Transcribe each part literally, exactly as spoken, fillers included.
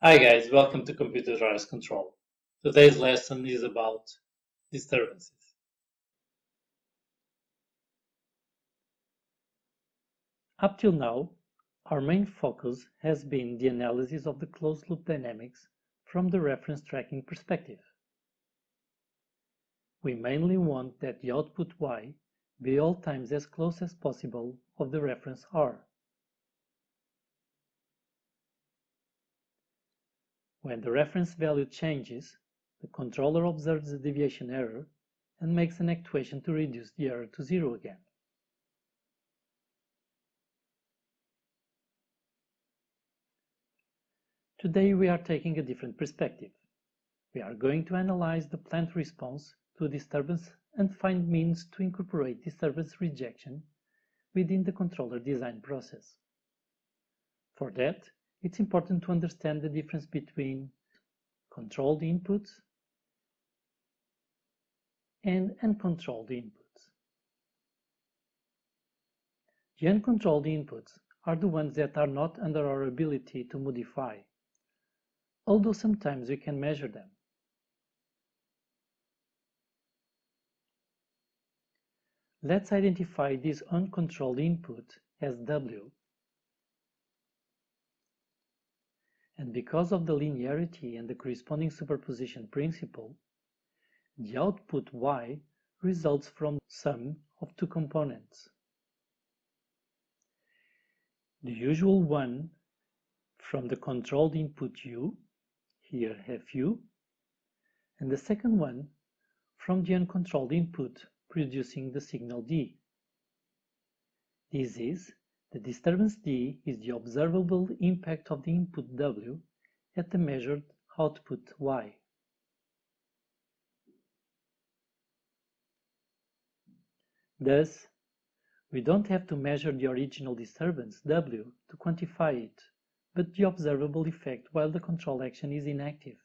Hi guys, welcome to Computerised Control. Today's lesson is about disturbances. Up till now, our main focus has been the analysis of the closed-loop dynamics from the reference tracking perspective. We mainly want that the output Y be all times as close as possible of the reference R. When the reference value changes, the controller observes the deviation error and makes an actuation to reduce the error to zero again. Today we are taking a different perspective. We are going to analyze the plant response to disturbance and find means to incorporate disturbance rejection within the controller design process. For that, it's important to understand the difference between controlled inputs and uncontrolled inputs. The uncontrolled inputs are the ones that are not under our ability to modify, although sometimes we can measure them. Let's identify this uncontrolled input as W. And because of the linearity and the corresponding superposition principle, the output Y results from the sum of two components. The usual one from the controlled input U, here F U, and the second one from the uncontrolled input producing the signal D. This is the disturbance D is the observable impact of the input W at the measured output Y. Thus, we don't have to measure the original disturbance W to quantify it, but the observable effect while the control action is inactive.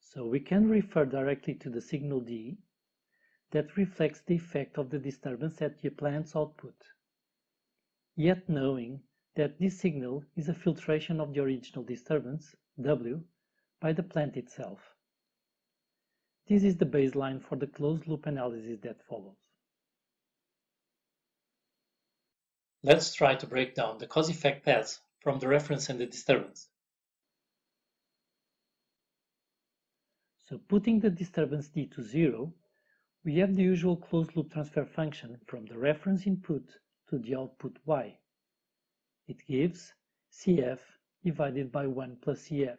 So we can refer directly to the signal D that reflects the effect of the disturbance at the plant's output, yet knowing that this signal is a filtration of the original disturbance, W, by the plant itself. This is the baseline for the closed-loop analysis that follows. Let's try to break down the cause-effect paths from the reference and the disturbance. So putting the disturbance D to zero, we have the usual closed-loop transfer function from the reference input to the output Y. It gives C F divided by one plus C F,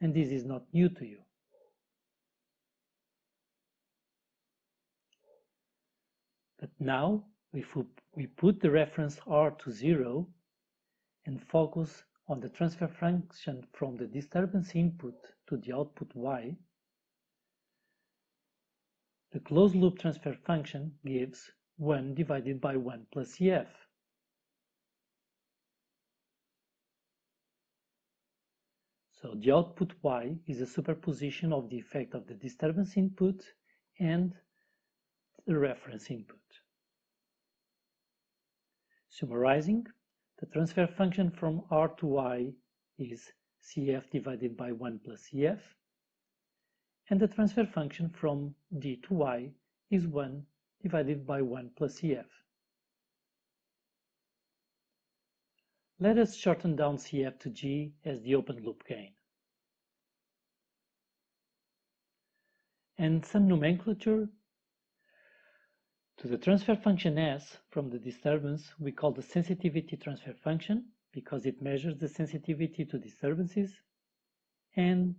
and this is not new to you. But now, if we put the reference R to zero and focus on the transfer function from the disturbance input to the output Y, the closed-loop transfer function gives one divided by one plus C F. So the output Y is a superposition of the effect of the disturbance input and the reference input. Summarizing, the transfer function from R to Y is C F divided by one plus C F, and the transfer function from D to Y is one divided by one plus C F. Let us shorten down C F to G as the open loop gain. And some nomenclature. To the transfer function S from the disturbance we call the sensitivity transfer function because it measures the sensitivity to disturbances, and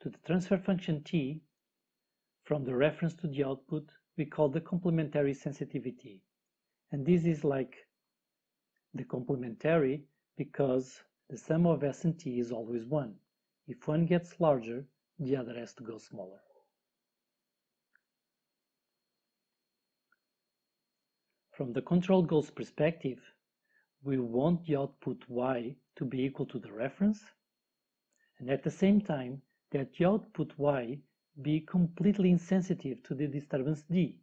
to the transfer function T, from the reference to the output, we call the complementary sensitivity. And this is like the complementary because the sum of S and T is always one. If one gets larger, the other has to go smaller. From the control goals perspective, we want the output Y to be equal to the reference, and at the same time, that the output Y be completely insensitive to the disturbance D.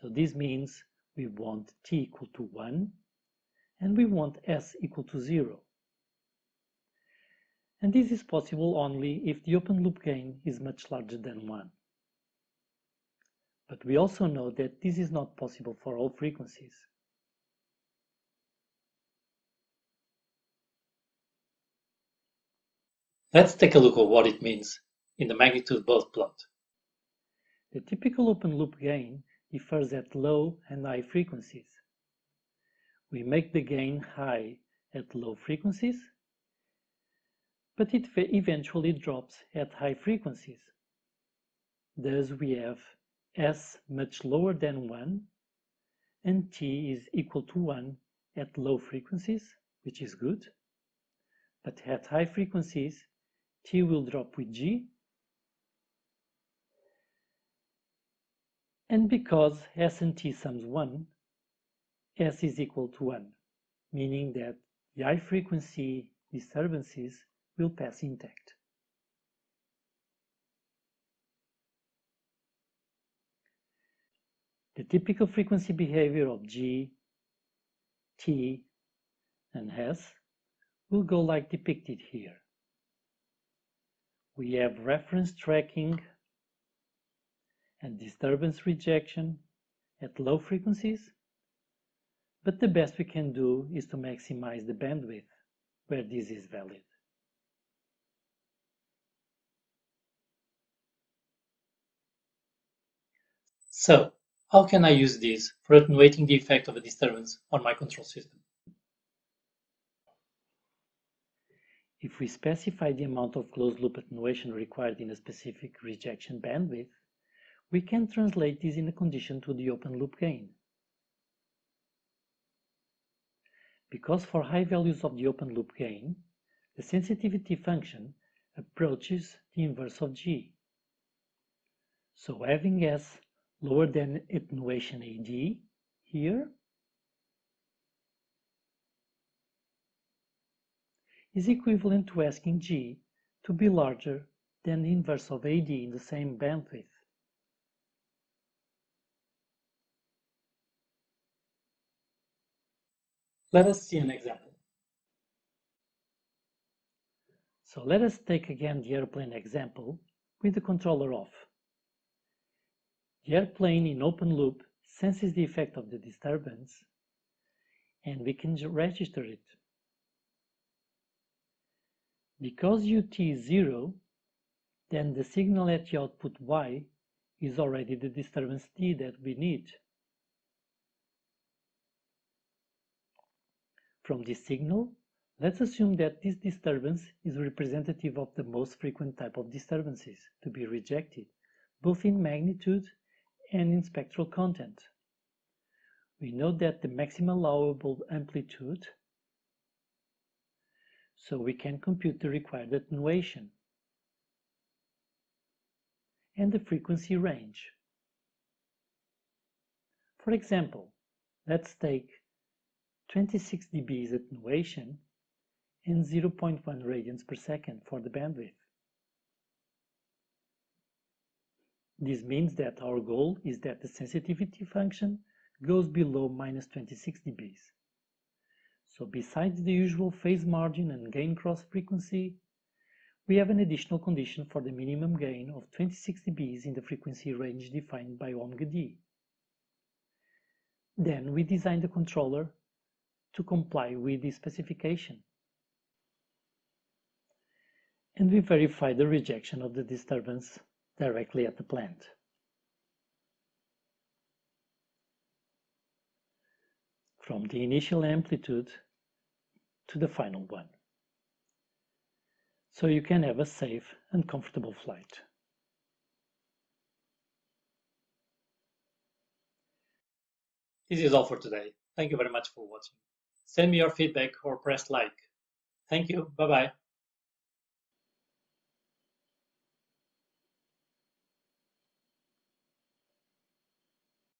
So this means we want T equal to one and we want s equal to zero. And this is possible only if the open loop gain is much larger than one. But we also know that this is not possible for all frequencies. Let's take a look at what it means in the magnitude both plot. The typical open loop gain differs at low and high frequencies. We make the gain high at low frequencies, but it eventually drops at high frequencies. Thus we have S much lower than one, and T is equal to one at low frequencies, which is good, but at high frequencies T will drop with G, and because S and T sums one, S is equal to one, meaning that the high frequency disturbances will pass intact. The typical frequency behavior of G, T, and S will go like depicted here. We have reference tracking and disturbance rejection at low frequencies, but the best we can do is to maximize the bandwidth where this is valid. So, how can I use this for attenuating the effect of a disturbance on my control system? If we specify the amount of closed-loop attenuation required in a specific rejection bandwidth, we can translate this in a condition to the open-loop gain. Because for high values of the open-loop gain, the sensitivity function approaches the inverse of G. So having S lower than attenuation A D here is equivalent to asking G to be larger than the inverse of A D in the same bandwidth. Let us see an example. So let us take again the airplane example with the controller off. The airplane in open loop senses the effect of the disturbance, and we can register it. Because U T is zero, then the signal at the output Y is already the disturbance T that we need. From this signal, let's assume that this disturbance is representative of the most frequent type of disturbances to be rejected, both in magnitude and in spectral content. We know that the maximum allowable amplitude, so we can compute the required attenuation and the frequency range. For example, let's take twenty-six D B attenuation and zero point one radians per second for the bandwidth. This means that our goal is that the sensitivity function goes below minus twenty-six D B. So besides the usual phase margin and gain cross frequency, we have an additional condition for the minimum gain of twenty-six D B in the frequency range defined by Omega D. Then we design the controller to comply with this specification, and we verify the rejection of the disturbance directly at the plant. From the initial amplitude to the final one. So you can have a safe and comfortable flight. This is all for today. Thank you very much for watching. Send me your feedback or press like. Thank you. Bye-bye.